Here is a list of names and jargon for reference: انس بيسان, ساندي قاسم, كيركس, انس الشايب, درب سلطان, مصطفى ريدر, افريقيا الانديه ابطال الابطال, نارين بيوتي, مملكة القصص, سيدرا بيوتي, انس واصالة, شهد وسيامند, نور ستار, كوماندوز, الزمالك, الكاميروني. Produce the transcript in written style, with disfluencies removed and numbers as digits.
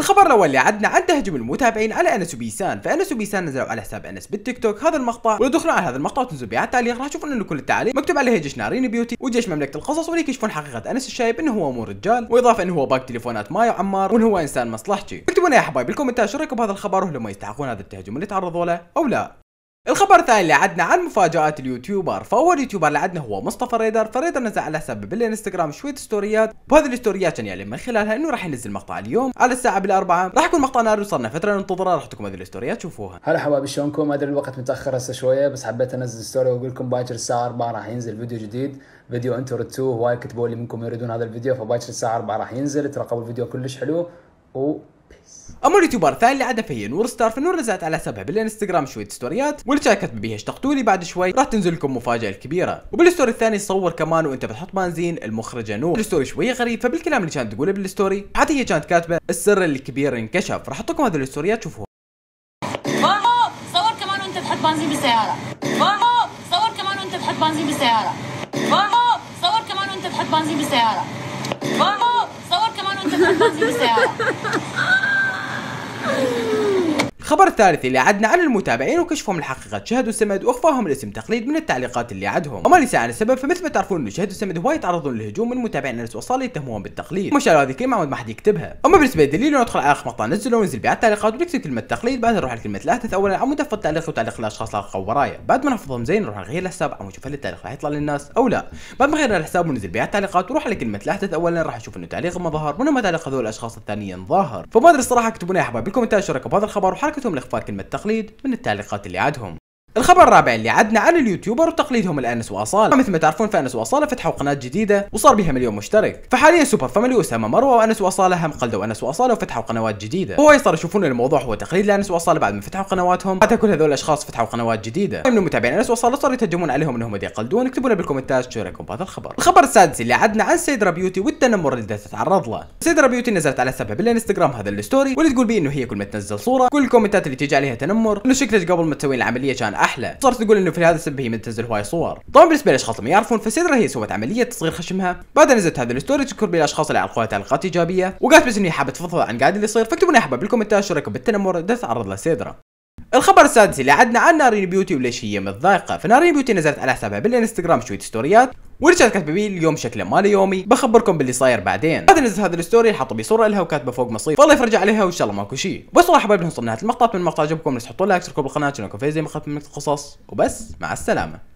الخبر الاول اللي عندنا هجم المتابعين على انس بيسان، فانس بيسان نزلوا على حساب انس بالتيك توك هذا المقطع، ولو دخلوا على هذا المقطع وتنزلوا به على التعليق راح تشوفون انه كل التعليق مكتوب عليه جيش نارين بيوتي وجيش مملكه القصص، واللي يكشفون حقيقه انس الشايب انه هو مو رجال، واضافه انه هو باق تليفونات مايا وعمار، وانه هو انسان مصلحجي. اكتبوا لنا يا حبايب بالكومنتات شو رايكم بهذا الخبر، وهل هم يستحقون هذا التهجم اللي تعرضوا له او لا. الخبر الثاني اللي عندنا عن مفاجآت اليوتيوبر، فأول يوتيوبر اللي عندنا هو مصطفى ريدر، فريدر نزل على حسابه بالانستغرام شوية ستوريات، وهذه الستوريات كان يعلن من خلالها انه راح ينزل مقطع اليوم على الساعة بالأربعة، راح يكون مقطع ناري وصرنا فترة ننتظرها، راح تكون هذه الستوريات شوفوها. هلا حبايبي شلونكم؟ ادري الوقت متأخر هسه شوية، بس حبيت انزل ستوري واقول لكم باكر الساعة 4 راح ينزل فيديو جديد، فيديو انتم ردتوه هواي، كتبوا لي منكم يريدون هذا الفيديو، فباكر الساعة 4 راح ينزل، ترقبوا الفيديو كلش حلو و اما اليوتيوبر الثاني اللي عندنا فهي نور ستار، فنور نزلت على حسابها بالانستغرام شويه ستوريات واللي كاتبه بيها اشتقتولي، بعد شوي راح تنزل لكم مفاجاه الكبيره، وبالستوري الثاني صور كمان وانت بتحط بنزين المخرجه نور. الستوري شويه غريب، فبالكلام اللي كانت تقوله بالستوري حتى هي كانت كاتبه السر الكبير انكشف، راح احط لكم هذه الستوريات شوفوها. واو صور كمان وانت بتحط بنزين بالسياره، واو صور كمان وانت بتحط بنزين بالسياره، واو صور كمان وانت بتحط بنزين بالسياره، واو صور كمان وانت بتحط بنزين بالسياره. الخبر الثالث اللي عدنا عن المتابعين وكشفهم الحقيقة شهد وسيامند واخفاهم الاسم تقليد من التعليقات اللي عندهم. اما ليس عن السبب، فمثل ما تعرفون انه شهد وسيامند هواي يتعرضون للهجوم من متابعين انس واصالة يتهمون بالتقليد، وما شالوا هذه الكلمة ما حد يكتبها. اما بالنسبة للدليل ندخل على اخر مقطع نزله وننزل بها التعليقات ونكتب كلمة تقليد، بعدها نروح على كلمة الاحداث اولا او مدف التعليق وتعليق الاشخاص اللي وقعوا ورايا، بعد ما نحفظهم زين نروح نغير الحساب او نشوف هل التعليق راح يطلع للناس او لا، بعد ما غيرنا الحساب وننزل بها التعليقات وروح على كلمة الاحداث اولا راح نشوف انه تعليق ما ظهر وانما تعليق هذول الاشخاص الثانيين ظاهر، فما ادري الصراحة. اكتبوا لنا يا حبايب بالكومنتات شو رايكم بهذا الخبر وحركتهم لاخفاء كلمة تقليد من التعليقات اللي عندهم. الخبر الرابع اللي عدنا عن اليوتيوبر وتقليدهم لانس واصالة، مثل ما تعرفون فانس واصالة فتحوا قناة جديدة وصار بها 1,000,000 مشترك، فحاليا سوبر فاميلي واسامة مروة وانس واصالة هم قلدوا انس واصالة وفتحوا قنوات جديدة، هو صار يشوفون الموضوع هو تقليد لانس واصالة بعد ما فتحوا قنواتهم، حتى كل هذول الاشخاص فتحوا قنوات جديدة، من متابعين انس واصالة صاروا يتهجمون عليهم انهم يقلدون. اكتبوا لنا بالكومنتات شو رايكم بهذا الخبر. الخبر السادس اللي عدنا عن سيدرا بيوتي والتنمر اللي تتعرض له، سيدرا بيوتي نزلت على حسابها بالانستغرام هذا الستوري واللي تقول بيه انه هي كل ما تنزل صورة كل الكومنتات اللي تيجي عليها تنمر، انه شكلك قبل ما تسوي العملية كان احلى، صارت تقول انه في هذا السبب هي ما تنزل هواي صور. طبعا بالنسبه للاشخاص اللي ما يعرفون فسيدرا هي سوت عمليه تصغير خشمها، بعدها نزلت هذا الستوري تشكر بالاشخاص اللي علقوا تعليقات ايجابيه وقالت بس اني حابه تفضفض عن قاعد اللي يصير. فاكتبوا لنا يا حبايب بالكومنتات شو رايكم بالتنمر اللي تعرض له سيدرا. الخبر السادس اللي عدنا عن نارين بيوتي وليش هي متضايقه، فنارين بيوتي نزلت على حسابها بالانستغرام شويه ستوريات ورجعت كاتبه بيه اليوم شكله مالي يومي بخبركم باللي صاير بعدين، بعد نزلت هذا الستوري حاطه بيه صوره لها وكاتبه فوق مصيف والله يفرجع عليها وان شاء الله ماكو شيء. بس راح حبايبنا وصلنا نهايه المقطع، من المقطع عجبكم لا تحطوا لايك اشتركوا بالقناه، كنا كوفي زي ما خفت منك قصص، وبس مع السلامه.